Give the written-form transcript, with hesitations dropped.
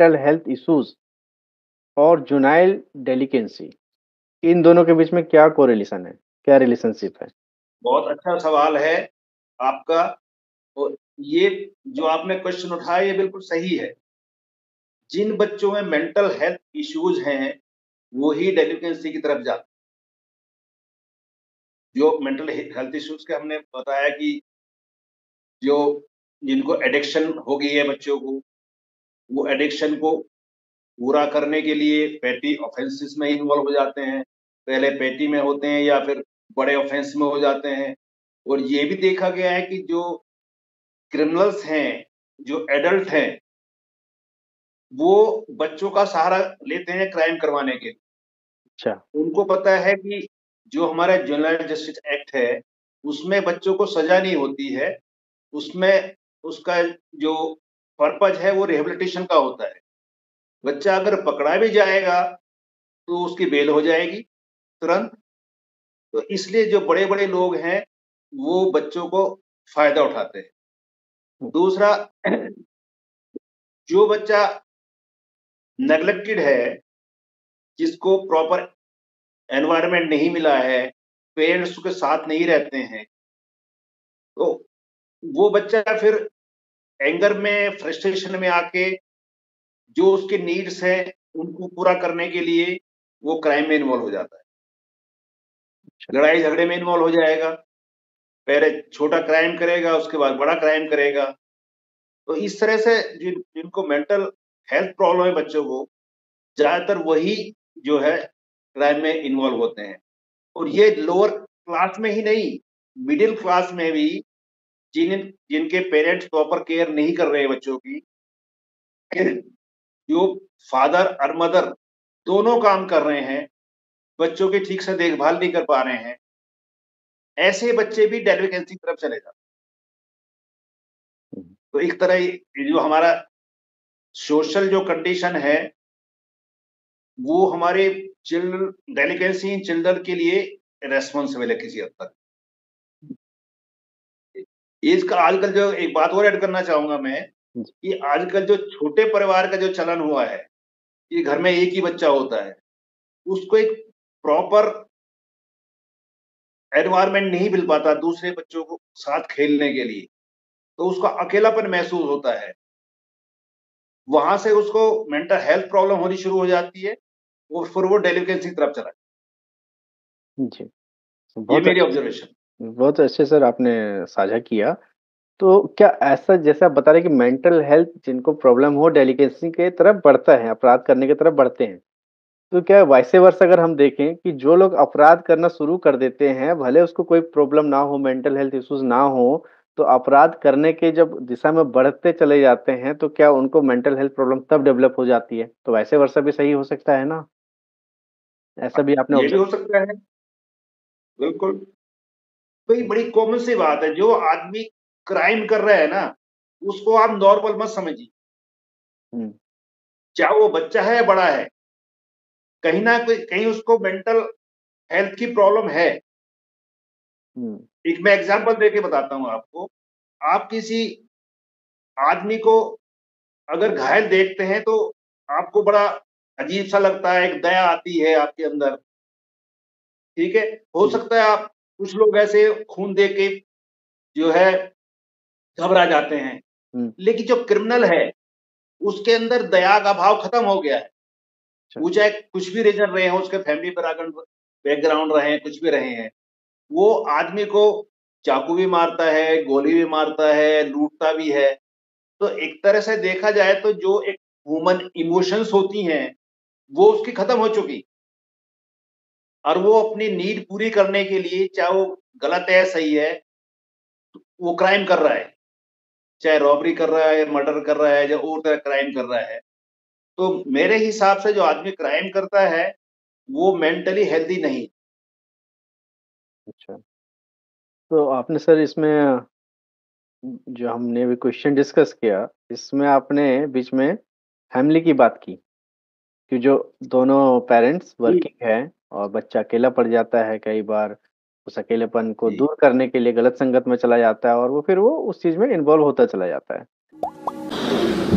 Mental health issues और जुनाइल डेलिकेंसी, इन दोनों के बीच में क्या कोरिलेशन है, क्या रिलेशनशिप है? बहुत अच्छा सवाल है आपका। और ये जो आपने क्वेश्चन उठाया ये बिल्कुल सही है। जिन बच्चों में मेंटल हेल्थ इश्यूज हैं वो ही डेलिकेंसी की तरफ जाते। जो मेंटल हेल्थ इश्यूज के हमने बताया कि जो जिनको एडिक्शन हो गई है बच्चों को, वो एडिक्शन को पूरा करने के लिए पेटी ऑफेंसेस में इन्वॉल्व हो जाते हैं, पहले पेटी में होते हैं या फिर बड़े ऑफेंस में हो जाते हैं। और ये भी देखा गया है कि जो क्रिमिनल्स हैं, जो एडल्ट हैं, वो बच्चों का सहारा लेते हैं क्राइम करवाने के। अच्छा। उनको पता है कि जो हमारा जुवेनाइल जस्टिस एक्ट है उसमें बच्चों को सजा नहीं होती है, उसमें उसका जो पर्पज है वो रिहेबिलिटेशन का होता है। बच्चा अगर पकड़ा भी जाएगा तो उसकी बेल हो जाएगी तुरंत। तो इसलिए जो बड़े बड़े लोग हैं वो बच्चों को फायदा उठाते हैं। दूसरा, जो बच्चा नेग्लेक्टेड है, जिसको प्रॉपर एनवायरनमेंट नहीं मिला है, पेरेंट्स के साथ नहीं रहते हैं, तो वो बच्चा फिर एंगर में, फ्रस्ट्रेशन में आके जो उसके नीड्स हैं उनको पूरा करने के लिए वो क्राइम में इन्वॉल्व हो जाता है, लड़ाई झगड़े में इन्वॉल्व हो जाएगा। पहले छोटा क्राइम करेगा, उसके बाद बड़ा क्राइम करेगा। तो इस तरह से जिनको मेंटल हेल्थ प्रॉब्लम है बच्चों को, ज्यादातर वही जो है क्राइम में इन्वॉल्व होते हैं। और ये लोअर क्लास में ही नहीं, मिडिल क्लास में भी जिनके पेरेंट्स प्रॉपर केयर नहीं कर रहे बच्चों की, जो फादर और मदर दोनों काम कर रहे हैं, बच्चों की ठीक से देखभाल नहीं कर पा रहे हैं, ऐसे बच्चे भी डेलिकेंसी की तरफ चले जाते। तो एक तरह जो हमारा सोशल जो कंडीशन है वो हमारे डेलिकेंसी इन चिल्ड्रन के लिए रेस्पॉन्सिबल है किसी हद तक। इसका आजकल जो एक बात और ऐड करना चाहूंगा मैं कि आजकल जो छोटे परिवार का जो चलन हुआ है कि घर में एक ही बच्चा होता है, उसको एक प्रॉपर एनवायरनमेंट नहीं मिल पाता दूसरे बच्चों को साथ खेलने के लिए, तो उसका अकेलापन महसूस होता है। वहां से उसको मेंटल हेल्थ प्रॉब्लम होनी शुरू हो जाती है और फिर वो डेलिकेंसी की तरफ चला जाता है। ये मेरी ऑब्जर्वेशन। बहुत अच्छे सर आपने साझा किया। तो क्या ऐसा, जैसे आप बता रहे कि मेंटल हेल्थ जिनको प्रॉब्लम हो डेलिकेंसी के तरफ बढ़ता है, अपराध करने की तरफ बढ़ते हैं, तो क्या वैसे वर्ष अगर हम देखें कि जो लोग अपराध करना शुरू कर देते हैं, भले उसको कोई प्रॉब्लम ना हो, मेंटल हेल्थ इश्यूज ना हो, तो अपराध करने के जब दिशा में बढ़ते चले जाते हैं तो क्या उनको मेंटल हेल्थ प्रॉब्लम तब डेवलप हो जाती है? तो वैसे वर्ष भी सही हो सकता है ना, ऐसा भी आपने? हो सकता है, बिल्कुल। बड़ी कॉमन सी बात है, जो आदमी क्राइम कर रहा है ना उसको आप नॉर्मल मत समझिए, चाहे वो बच्चा है या बड़ा है, कहीं ना कहीं उसको मेंटल हेल्थ की प्रॉब्लम है। एक मैं एग्जांपल देके बताता हूं आपको। आप किसी आदमी को अगर घायल देखते हैं तो आपको बड़ा अजीब सा लगता है, एक दया आती है आपके अंदर, ठीक है। हो सकता है आप कुछ लोग ऐसे खून दे के जो है घबरा जाते हैं, लेकिन जो क्रिमिनल है उसके अंदर दया का भाव खत्म हो गया है। वो चाहे कुछ भी रीजन रहे हैं, उसके फैमिली बैकग्राउंड रहे हैं, कुछ भी रहे हैं, वो आदमी को चाकू भी मारता है, गोली भी मारता है, लूटता भी है। तो एक तरह से देखा जाए तो जो एक ह्यूमन इमोशंस होती हैं वो उसकी खत्म हो चुकी, और वो अपनी नीड पूरी करने के लिए, चाहे वो गलत है सही है, वो क्राइम कर रहा है, चाहे रॉबरी कर रहा है, मर्डर कर रहा है, या और तरह क्राइम कर रहा है। तो मेरे हिसाब से जो आदमी क्राइम करता है वो मेंटली हेल्दी नहीं। अच्छा। तो आपने सर इसमें जो हमने भी क्वेश्चन डिस्कस किया, इसमें आपने बीच में फैमिली की बात की कि जो दोनों पेरेंट्स वर्किंग है और बच्चा अकेला पड़ जाता है, कई बार उस अकेलेपन को दूर करने के लिए गलत संगत में चला जाता है और वो फिर वो उस चीज में इन्वॉल्व होता चला जाता है।